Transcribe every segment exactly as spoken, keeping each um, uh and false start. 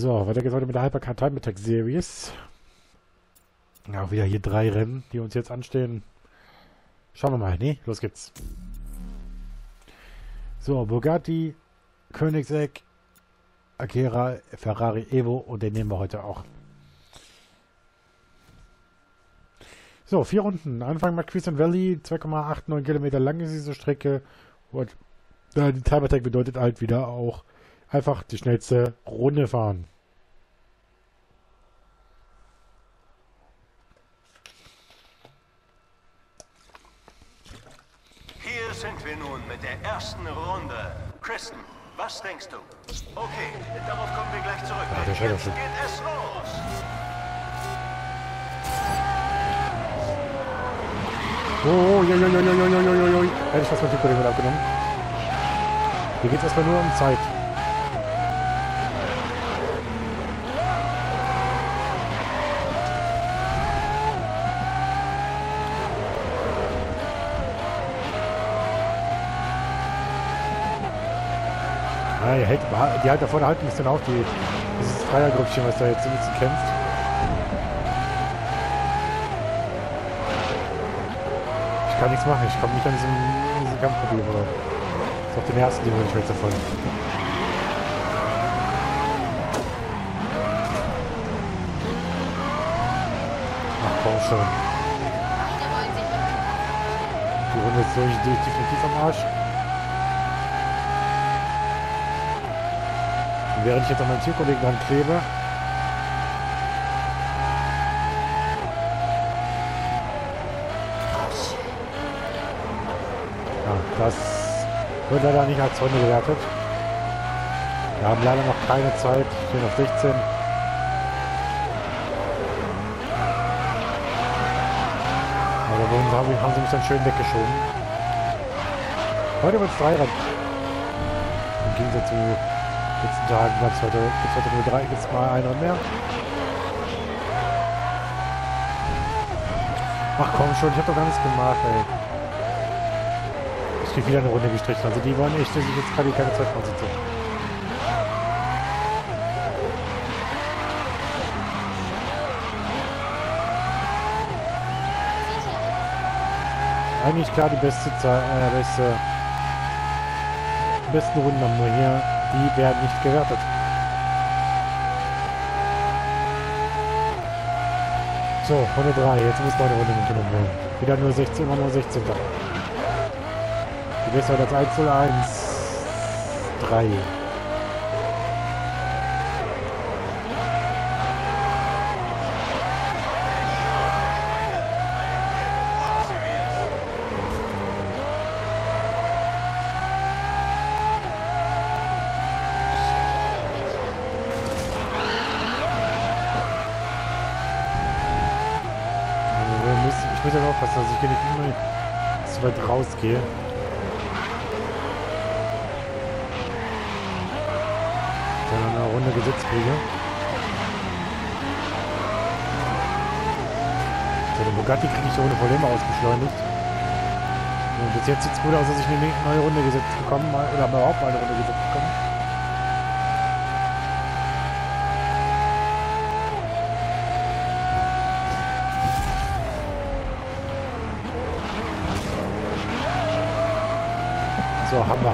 So, weiter geht's heute mit der Hypercar Night Series. Ja, auch wieder hier drei Rennen, die uns jetzt anstehen. Schauen wir mal, ne? Los geht's. So, Bugatti, Königsegg, Agera, Ferrari, Evo und den nehmen wir heute auch. So, vier Runden. Anfang mit Crescent Valley, zwei Komma acht neun Kilometer lang ist diese Strecke. Und äh, die Time Attack bedeutet halt wieder auch einfach die schnellste Runde fahren. Hier sind wir nun mit der ersten Runde. Kristen, was denkst du? Okay, darauf kommen wir gleich zurück. Ach, der Jetzt geht es los! Oh, joi, joi, joi, joi, joi, joi. Hätte ich fast mal die Kollegen abgenommen. Hier geht es erstmal nur um Zeit. Ja, die halt, die halt da vorne halten müssen auch die, dieses Dreiergrüppchen, was da jetzt ein bisschen kämpft. Ich kann nichts machen, ich komme nicht an diesem, diesem Kampfproblem, oder? Das ist auf den ersten, den wir nicht mehr davon. Ach komm schon. Die Runde ist durch, durch definitiv am Arsch. Während ich jetzt an meinen Teamkollegen dran klebe. Ja, das wird leider nicht als Runde gewertet. Wir haben leider noch keine Zeit. Stehen auf sechzehn. Aber haben sie mich dann schön weggeschoben. Heute wird es drei Rennen. Im Gegensatz zu letzten Tagen gab es heute, heute nur drei, jetzt mal einer mehr. Ach komm schon, ich hab doch gar nichts gemacht, ey. Ich krieg wieder eine Runde gestrichen, also die wollen echt, dass ich jetzt gerade keine Zeit von sitze. Eigentlich klar die beste Zeit, äh, beste, besten Runden haben wir hier. Die werden nicht gewertet. So, Runde drei. Jetzt muss meine Runde mitgenommen werden. Wieder nur sechzehn, immer nur sechzehn. Die besser als eins zu eins drei. Ich muss aber aufpassen, dass ich hier nicht immer zu weit rausgehe. Dann eine Runde gesetzt kriege. So, den Bugatti kriege ich ohne Probleme ausbeschleunigt. Und bis jetzt sieht es gut aus, dass ich eine neue Runde gesetzt bekomme, oder überhaupt eine Runde gesetzt bekomme. So, haben wir.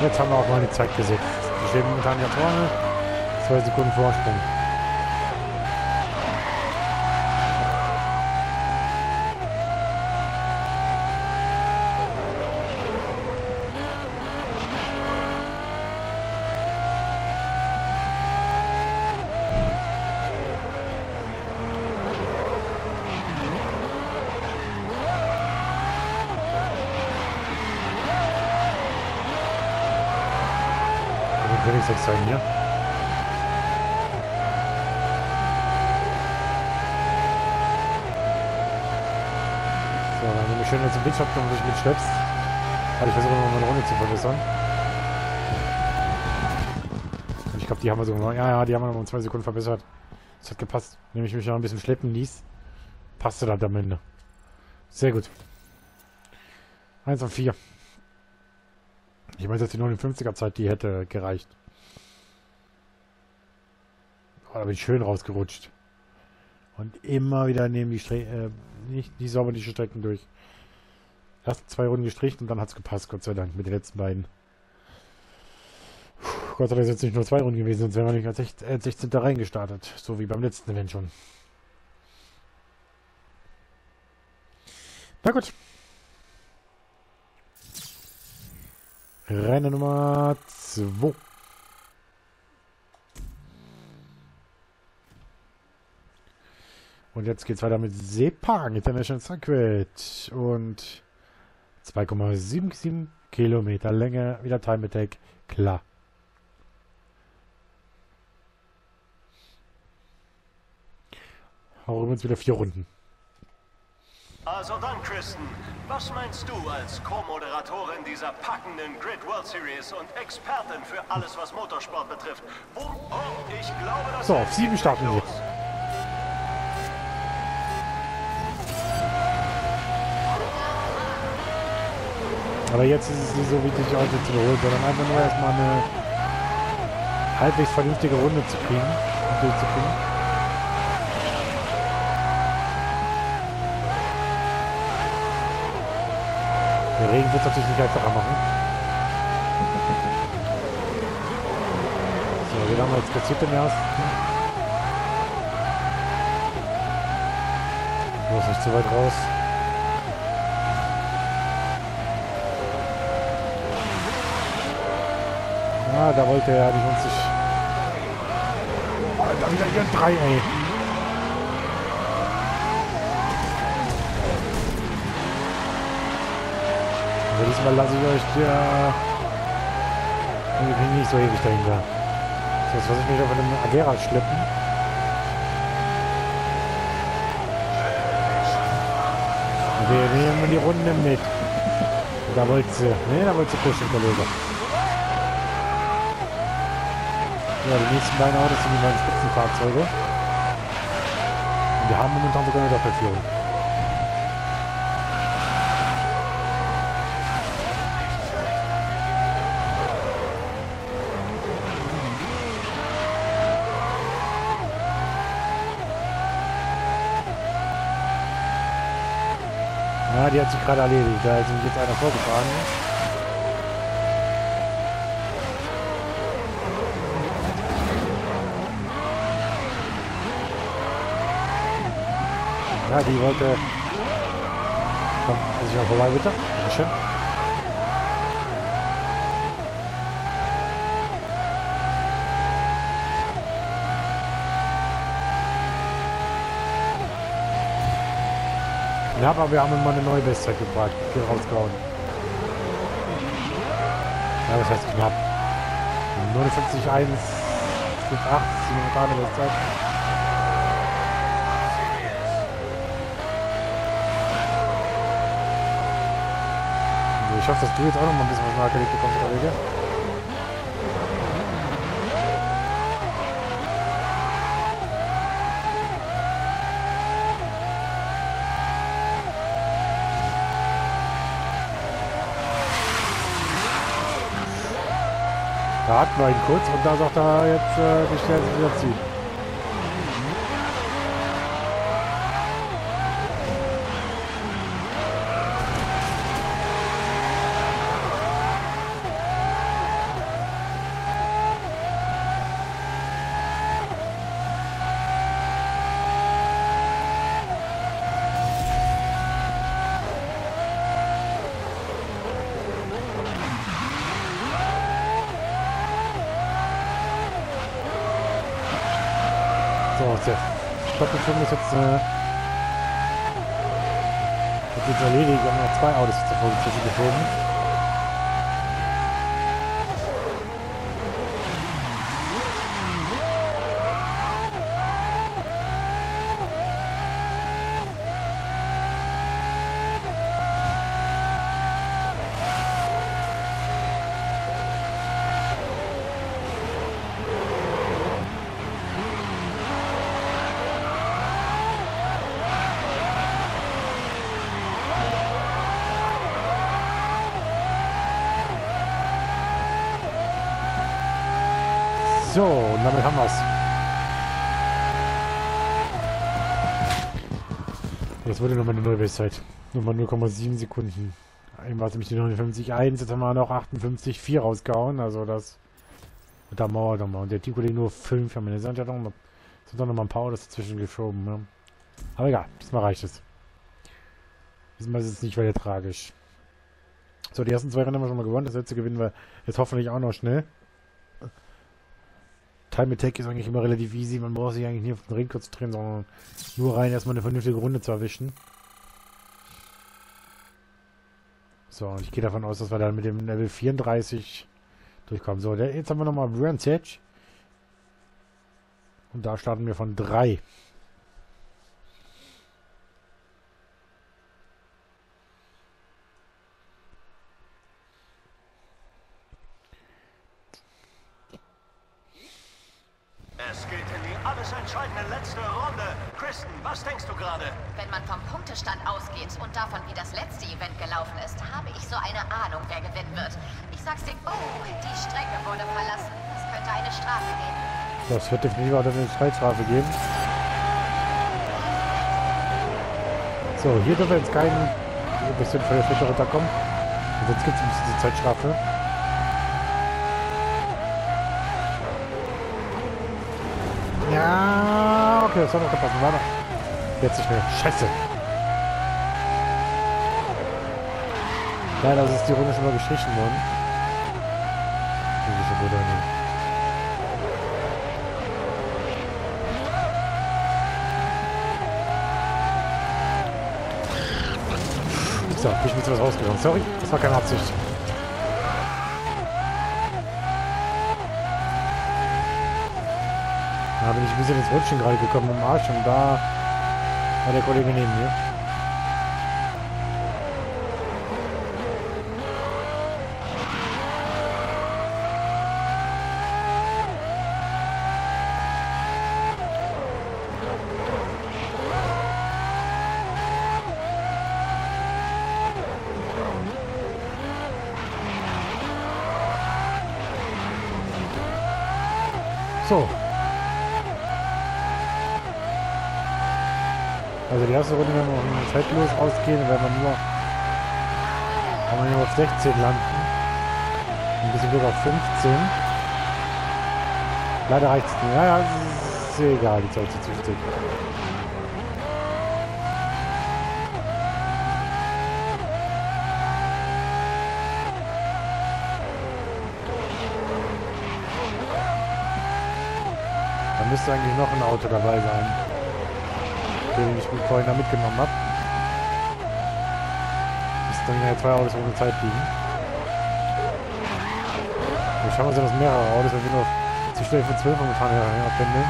Jetzt haben wir auch mal die Zeit gesetzt. Wir stehen momentan hier vorne. Zwei Sekunden Vorsprung. Königsegg sein hier. So, dann nehme ich schön jetzt den Bildschirm, wenn du dich mitschleppst. Aber ich versuche nochmal eine Runde zu verbessern. Ich glaube, die haben wir so noch. Ja, ja, die haben wir nochmal zwei Sekunden verbessert. Das hat gepasst. Nämlich mich noch ein bisschen schleppen ließ. Passte dann am Ende. Sehr gut. eins und vier. Ich meine, dass die neunundfünfziger Zeit, die hätte gereicht. Da bin ich schön rausgerutscht. Und immer wieder nehmen die Stre äh, nicht die sauber die Strecken durch. Erst zwei Runden gestrichen und dann hat es gepasst, Gott sei Dank, mit den letzten beiden. Puh, Gott sei Dank sind es nicht nur zwei Runden gewesen, sonst wären wir nicht als sechzehnter reingestartet. So wie beim letzten Event schon. Na gut. Rennen Nummer zwei. Und jetzt geht's weiter mit Sepang International Circuit. Und zwei Komma sieben sieben Kilometer Länge. Wieder Time Attack. Klar. Haben wir uns wieder vier Runden. Also dann, Kristen, was meinst du als Co-Moderatorin dieser packenden Grid World Series und Expertin für alles, was Motorsport betrifft? Wo, oh, ich glaube, das so, auf sieben starten wir. Aber jetzt ist es nicht so wichtig, die Auto zu holen, sondern einfach nur erstmal eine halbwegs vernünftige Runde zu kriegen. Runde zu kriegen. Der Regen wird es natürlich nicht einfacher machen. So, wir haben jetzt passiert im ersten. Du musst nicht zu weit raus. Ah, da wollte er nicht uns nicht. Da wieder hier drei, ey. Diesmal lasse ich euch ja. Ich bin nicht so ewig dahinter. So, jetzt lasse ich mich auf einem Agera schleppen. Wir nehmen die Runde mit. Da wollt sie. Ne, da wollt sie pushen, Kollege. Ja, die nächsten beiden Autos sind die beiden Spitzenfahrzeuge. Und wir haben momentan sogar eine Doppelführung. Ja, die hat sich gerade erledigt, da ist jetzt einer vorgefahren. Ja, die wollte... Komm, lass ich mal vorbei, bitte. Dankeschön. Ja, aber wir haben immer eine neue Bestzeit gebracht, hier rausgehauen. Ja, das heißt knapp. neunundfünfzig Komma eins fünf acht, die momentane Bestzeit. Also ich hoffe, dass du jetzt auch noch mal ein bisschen was nachgelegt bekommst, Kollege. Da hatten wir ihn kurz und da sagt er jetzt, äh, wie schnell sie wieder ziehen. Ich glaube, die Film ist jetzt, äh, das ist erledigt. Wir haben noch zwei Autos zur Polizei geschoben. So, und damit haben wir es. Jetzt wurde nochmal eine neue Bestzeit. Nochmal null Komma sieben Sekunden. Eben war es nämlich die neunundfünfzig Komma eins, jetzt haben wir noch achtundfünfzig Komma vier rausgehauen. Also das... Da Mauer nochmal. Und der Teamkollege nur fünf. Haben wir sind ja nochmal ein paar Autos dazwischen geschoben. Ne? Aber egal, diesmal reicht es. Diesmal ist es nicht weiter tragisch. So, die ersten zwei Rennen haben wir schon mal gewonnen. Das letzte gewinnen wir jetzt hoffentlich auch noch schnell. Time Attack ist eigentlich immer relativ easy. Man braucht sich eigentlich nicht auf den Ring kurz drehen, sondern nur rein erstmal eine vernünftige Runde zu erwischen. So, und ich gehe davon aus, dass wir dann mit dem Level vierunddreißig durchkommen. So, der, jetzt haben wir nochmal Brands Edge. Und da starten wir von drei. Es geht in die alles entscheidende letzte Runde. Kristen, was denkst du gerade? Wenn man vom Punktestand ausgeht und davon, wie das letzte Event gelaufen ist, habe ich so eine Ahnung, wer gewinnen wird. Ich sag's dir, oh, die Strecke wurde verlassen. Das könnte eine Strafe geben. Das wird definitiv auch eine Freistrafe geben. So, hier dürfen wir jetzt kein ein bisschen von der Fläche runterkommen. Und sonst gibt es ein bisschen Zeitstrafe. Ja, okay, das hat noch gepasst. War noch. Jetzt nicht mehr. Scheiße. Leider ist die Runde schon mal gestrichen worden. Diese Runde nicht. So, ich bin jetzt was rausgegangen. Sorry, das war keine Absicht. Da bin ich ein bisschen ins Rutschen gerade gekommen im Arsch und da war der Kollege neben mir. So. Also die erste Runde, wenn wir auf zeitlos ausgehen, wenn wir nur, wenn wir nur auf sechzehn landen. Ein bisschen sogar auf fünfzehn. Leider reicht es nicht. Ja, ja, ist egal, die Zeit ist fünfzehn. Müsste eigentlich noch ein Auto dabei sein, den ich mit vorhin da mitgenommen habe. Müssten dann ja zwei Autos ohne Zeit liegen. Dann schauen wir uns ja, dass mehrere Autos, wenn wir noch zu schnell für zwölf umgefahren werden, abwenden.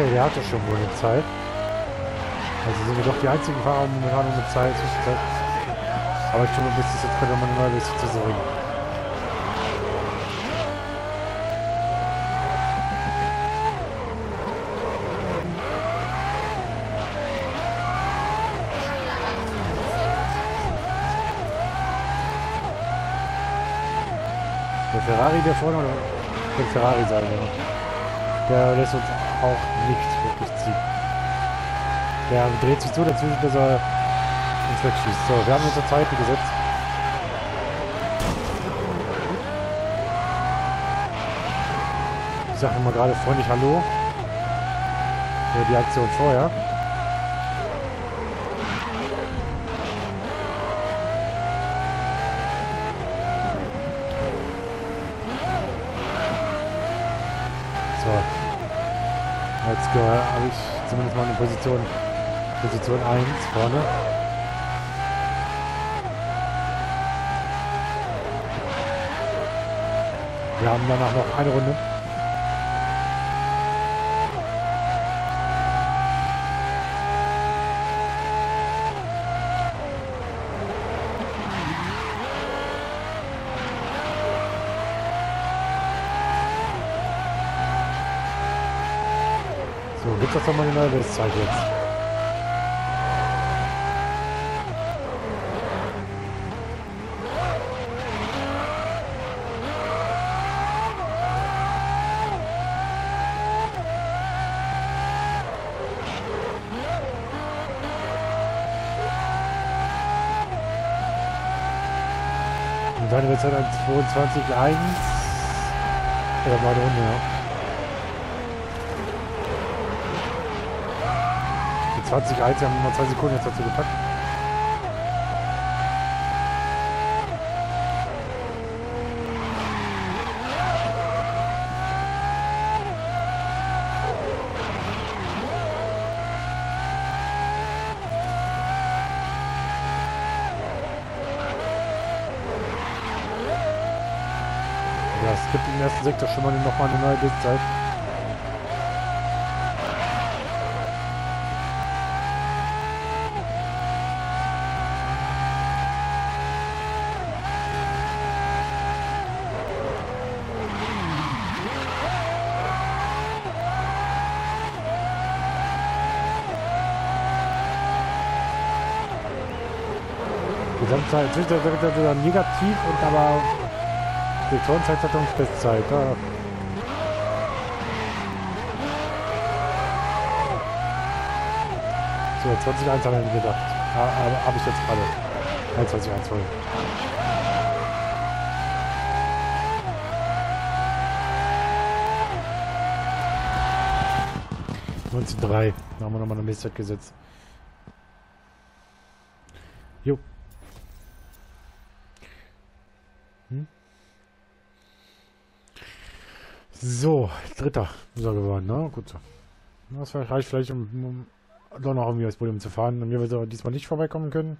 Okay, der hatte schon wohl eine Zeit. Also sind wir doch die einzigen Fahrer momentan ohne Zeit. Aber ich glaube, bis jetzt könnte man mal bis zu sorgen. Der Ferrari, der vorne oder der Ferrari sein, ja. Der lässt uns auch nicht wirklich ziehen. Der dreht sich so dazwischen, dass er uns wegschießt. So, wir haben unsere Zeit gesetzt. Ich sage mal gerade freundlich Hallo. Ja, die Aktion vorher. So. Jetzt habe ich zumindest mal eine Position, Position eins vorne. Wir haben danach noch eine Runde. gibt es doch mal eine neue Bestzeit jetzt. Dann wird es halt an zweiundzwanzig Komma eins. Oder war die Runde, ja. Die zwanzig Komma eins haben wir mal zwei Sekunden jetzt dazu gepackt. Es gibt im ersten Sektor schon mal nochmal eine neue Bestzeit. Die Gesamtzeit ist wieder negativ und aber Sektionszeit hat uns Bestzeit. Ja. So, zwanzig Komma eins haben wir gedacht. Aber habe ich jetzt gerade. einundzwanzig Komma eins voll. neunzehn Komma drei. Da haben wir nochmal eine Bestzeit gesetzt. Jo. Hm? So, dritter ist er geworden, ne? Gut so. Das reicht vielleicht, um, um doch noch irgendwie aufs Podium zu fahren. Und mir wird er diesmal nicht vorbeikommen können.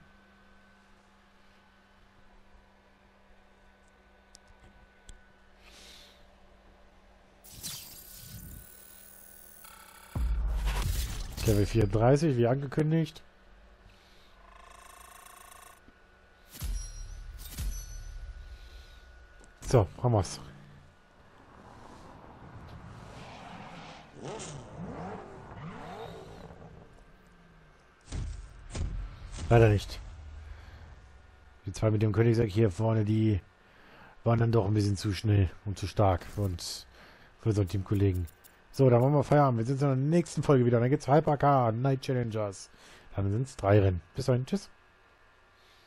Level vierunddreißig, wie angekündigt. So, haben wir's. Leider nicht. Die zwei mit dem Königsegg hier vorne, die waren dann doch ein bisschen zu schnell und zu stark für uns, für unseren Teamkollegen. So, dann machen wir Feierabend. Wir sehen uns in der nächsten Folge wieder. Dann geht's Hypercar Night Challengers. Dann sind es drei Rennen. Bis dahin, tschüss.